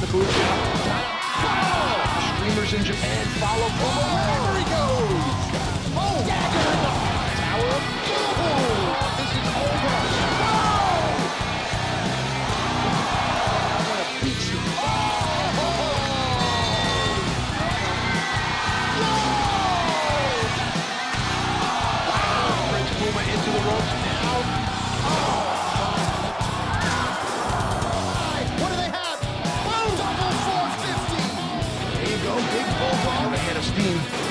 The booth. Oh, streamers in Japan follow Puma wherever he goes. Oh, dagger! Tower of Doom! This is over. Oh! I'm gonna beat you. Oh! Wow! Brings Puma into the ropes now. Oh! Big bulldog, a head of steam.